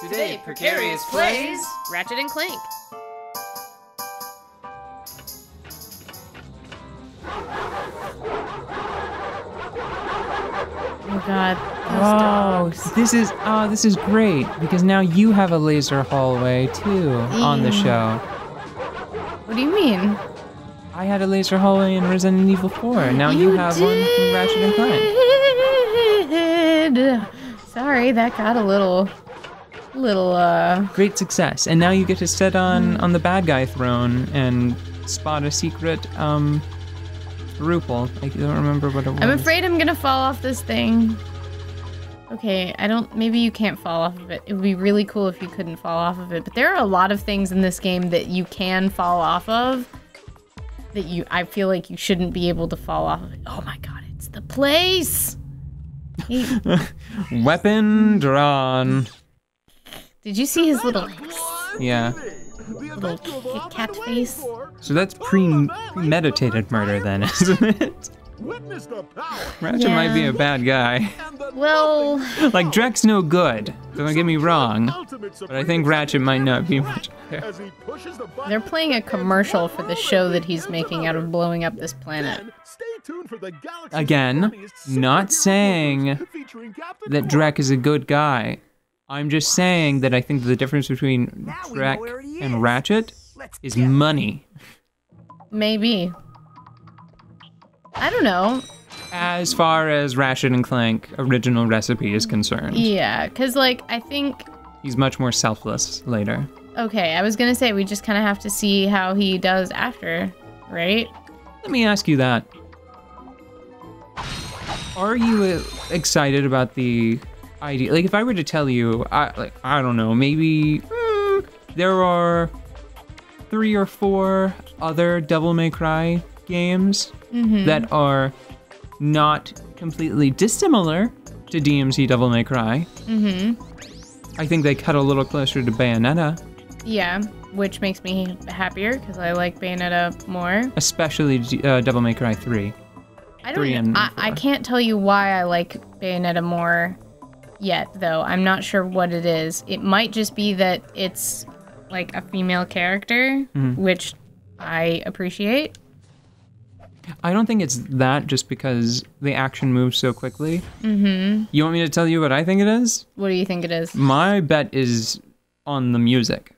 Today, Precarious Plays Ratchet and Clank. Oh god. Oh, this is great because now you have a laser hallway too on the show. What do you mean? I had a laser hallway in Resident Evil 4. Now you have one from Ratchet and Clank. Sorry, that got a little great success. And now you get to sit on the bad guy throne and spot a secret Rupel. I don't remember what it was. I'm afraid I'm gonna fall off this thing. Okay, maybe you can't fall off of it. It would be really cool if you couldn't fall off of it. But there are a lot of things in this game that you can fall off of that I feel like you shouldn't be able to fall off of it. Oh my god, it's the place! Weapon drawn. Did you see his little cat face? So that's premeditated murder then, isn't it? Ratchet might be a bad guy. Well... like, Drek's no good, don't get me wrong, but I think Ratchet might not be much better. They're playing a commercial for the show that he's making out of blowing up this planet. Again, not saying that Drek is a good guy. I'm just saying that I think the difference between Drek and Ratchet is money. Maybe. I don't know. As far as Ratchet and Clank original recipe is concerned. Yeah, because, like, I think... he's much more selfless later. Okay, I was going to say, we just kind of have to see how he does after, right? Let me ask you that. Are you excited about the idea? Like, if I were to tell you, I don't know, maybe there are 3 or 4 other Devil May Cry games that are not completely dissimilar to DMC Devil May Cry. I think they cut a little closer to Bayonetta. Yeah, which makes me happier because I like Bayonetta more. Especially Devil May Cry 3. I can't tell you why I like Bayonetta more yet, though. I'm not sure what it is. It might just be that it's like a female character, which I appreciate. I don't think it's that just because the action moves so quickly. You want me to tell you what I think it is? What do you think it is? My bet is on the music.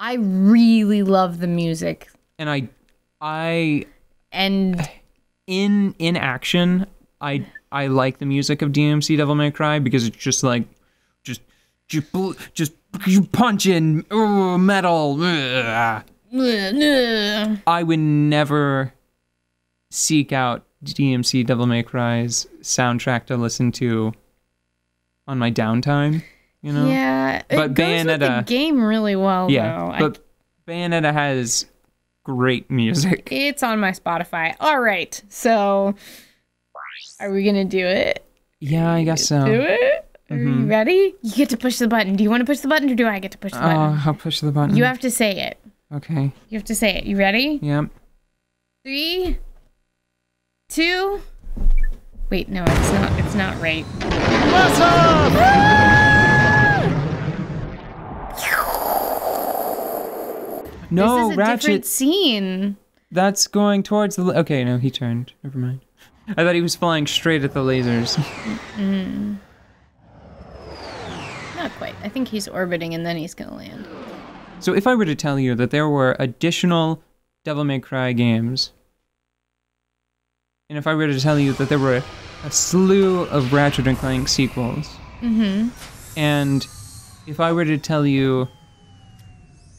I really love the music. And in action, I like the music of DMC Devil May Cry because it's just like, just you punch in metal. I would never seek out DMC Devil May Cry's soundtrack to listen to on my downtime, you know? Yeah, but it goes Bayonetta with the game really well, though. But Bayonetta has great music. It's on my Spotify. All right, so are we gonna do it? Yeah, I guess so. Do it? Are you ready? You get to push the button. Do you want to push the button or do I get to push the button? Oh, I'll push the button. You have to say it. Okay. You have to say it. You ready? Yep. 3, 2, wait, no, it's not right. What's up? Ah! No, Ratchet. This is a different scene. That's going towards the... okay, no, he turned. Never mind. I thought he was flying straight at the lasers. Not quite. I think he's orbiting and then he's gonna land. So if I were to tell you that there were additional Devil May Cry games, and if I were to tell you that there were a slew of Ratchet and Clank sequels, and if I were to tell you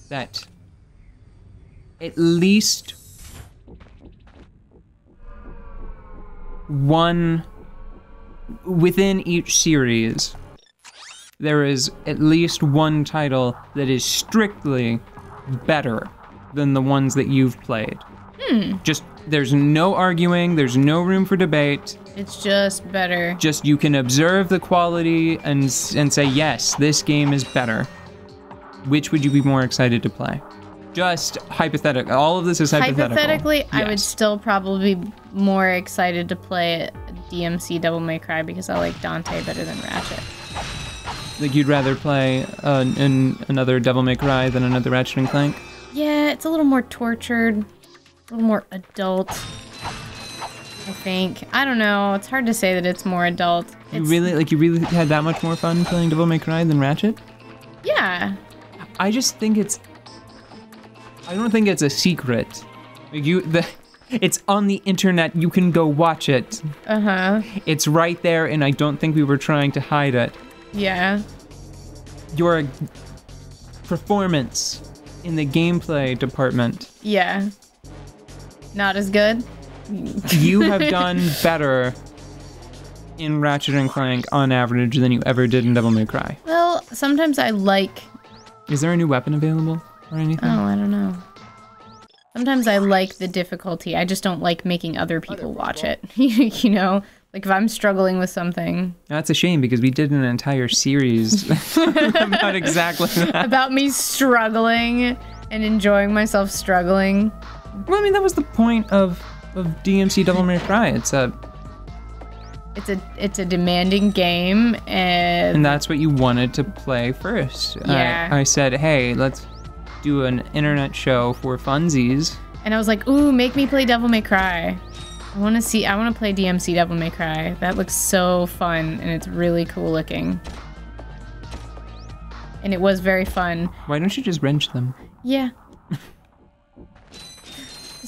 that at least one within each series, there is at least one title that is strictly better than the ones that you've played. Just, there's no arguing, there's no room for debate. It's just better. Just, you can observe the quality and say, yes, this game is better. Which would you be more excited to play? Just hypothetical. All of this is hypothetical. Hypothetically, yes. I would still probably be more excited to play DMC Devil May Cry because I like Dante better than Ratchet. Like, you'd rather play in another Devil May Cry than another Ratchet and Clank? Yeah, it's a little more tortured, a little more adult, I think. I don't know, it's hard to say that it's more adult. It's... You really had that much more fun playing Devil May Cry than Ratchet? Yeah. I just think it's... I don't think it's a secret. Like, it's on the internet, you can go watch it. Uh-huh. It's right there, and I don't think we were trying to hide it. Yeah. Your performance in the gameplay department. Yeah. Not as good? You have done better in Ratchet and Clank on average than you ever did in Devil May Cry. Well, sometimes I like... Is there a new weapon available or anything? Oh, I don't know. Sometimes I like the difficulty. I just don't like making other people watch it. You know? Like, if I'm struggling with something. That's a shame, because we did an entire series about exactly that. About me struggling and enjoying myself struggling. Well, I mean, that was the point of DMC Devil May Cry. It's a demanding game, and that's what you wanted to play first. Yeah. I said, hey, let's do an internet show for funsies. And I was like, ooh, make me play Devil May Cry. I want to play DMC Devil May Cry. That looks so fun, and it's really cool looking. And it was very fun. Why don't you just wrench them? Yeah.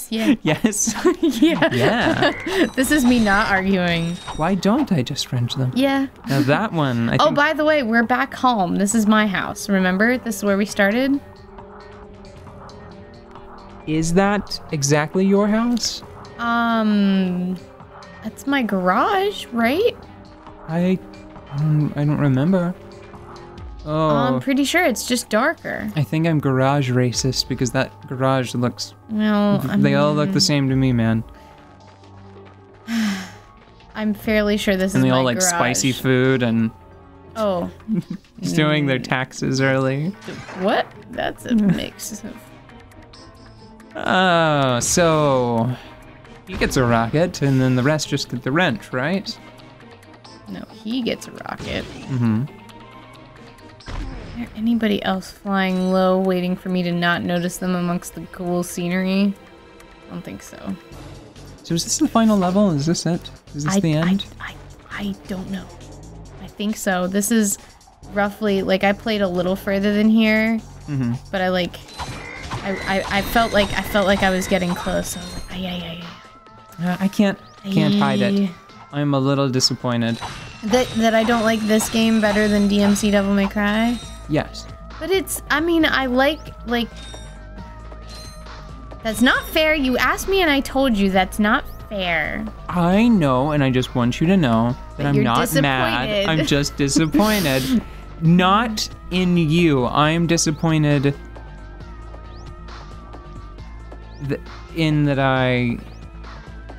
Yeah. Yes. Yeah. Yeah. This is me not arguing. Why don't I just wrench them? Yeah. Now that one, I think... Oh, by the way, we're back home. This is my house, remember? This is where we started. Is that exactly your house? That's my garage, right? I don't remember. Oh. I'm pretty sure it's just darker. I think I'm garage racist because that garage looks... Well, I mean, they all look the same to me, man. I'm fairly sure this is my garage. And they all like spicy food and... Oh. Doing their taxes early. What? That's a mix of... Oh, so... He gets a rocket, and then the rest just get the wrench, right? No, he gets a rocket. Mm-hmm. Is there anybody else flying low, waiting for me to not notice them amongst the cool scenery? I don't think so. So is this the final level? Is this it? Is this the end? I don't know. I think so. This is roughly, like, I played a little further than here, mm-hmm. but I, like, I felt like I was getting close. I was like, I can't hide it. I'm a little disappointed. That I don't like this game better than DMC Devil May Cry? Yes. But it's, I mean, I like... That's not fair. You asked me and I told you that's not fair. I know, and I just want you to know that I'm not mad. I'm just disappointed. Not in you. I'm disappointed in that I...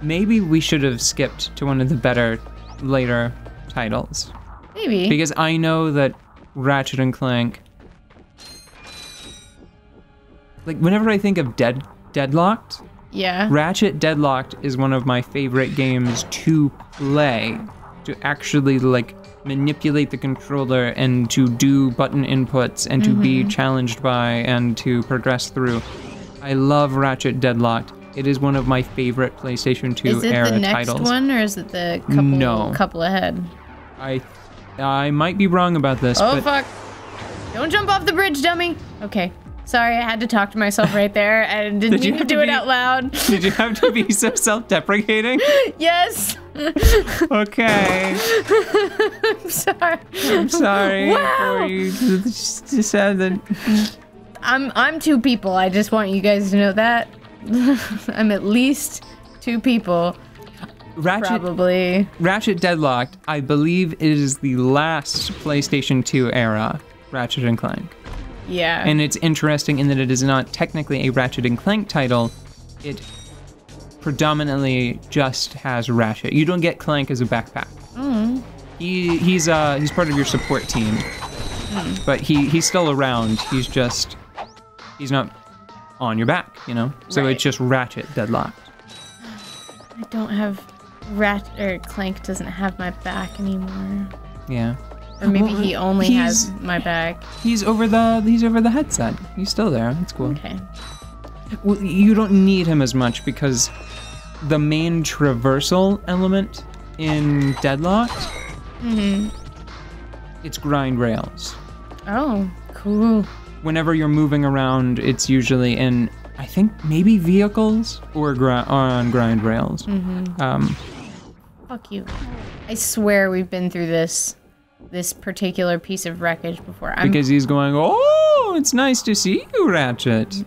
Maybe we should have skipped to one of the better later titles. Maybe. Because I know that Ratchet and Clank... Like, whenever I think of Deadlocked... Yeah. Ratchet Deadlocked is one of my favorite games to play. To actually, like, manipulate the controller and to do button inputs and mm-hmm. to be challenged by and to progress through. I love Ratchet Deadlocked. It is one of my favorite PlayStation 2 era titles. Is it the next one, or is it the couple ahead? I might be wrong about this. Oh, fuck. Don't jump off the bridge, dummy. Okay. Sorry, I had to talk to myself right there. I didn't mean to do it out loud. Did you have to be so self-deprecating? Yes. Okay. I'm sorry. I'm sorry. Wow. For you just said that. I'm two people. I just want you guys to know that. I'm at least two people. Probably. Ratchet Deadlocked, I believe, is the last PlayStation 2 era Ratchet and Clank. Yeah. And it's interesting in that it is not technically a Ratchet and Clank title. It predominantly just has Ratchet. You don't get Clank as a backpack. Mm. He's part of your support team. Mm. But he's still around. He's not on your back, you know? So right. It's just Ratchet Deadlocked. I don't have Clank doesn't have my back anymore. Yeah. Or maybe he only has my back. He's over the headset. He's still there. That's cool. Okay. Well, you don't need him as much because the main traversal element in Deadlocked, it's grind rails. Oh, cool. Whenever you're moving around, it's usually in, I think, maybe vehicles or on grind rails. Fuck you. I swear we've been through this particular piece of wreckage before. Because he's going, oh, it's nice to see you, Ratchet.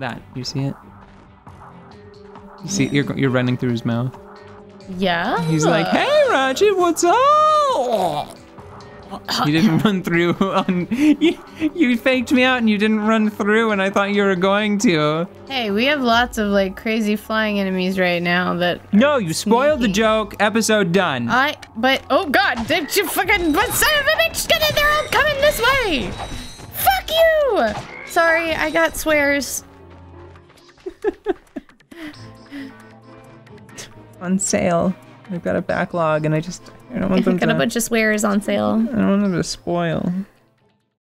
That, you see it? You see, you're running through his mouth. Yeah. He's like, hey, Ratchet, what's up? You didn't run through on... You faked me out and you didn't run through and I thought you were going to. Hey, we have lots of, like, crazy flying enemies right now that... No, you spoiled the joke. Episode done. But... Oh, God. Did you fucking... But son of a bitch, get in there. I'm coming this way. Fuck you. Sorry, I got swears. On sale. I've got a backlog and I just... I don't want them to... I've got a bunch of swears on sale. I don't want them to spoil.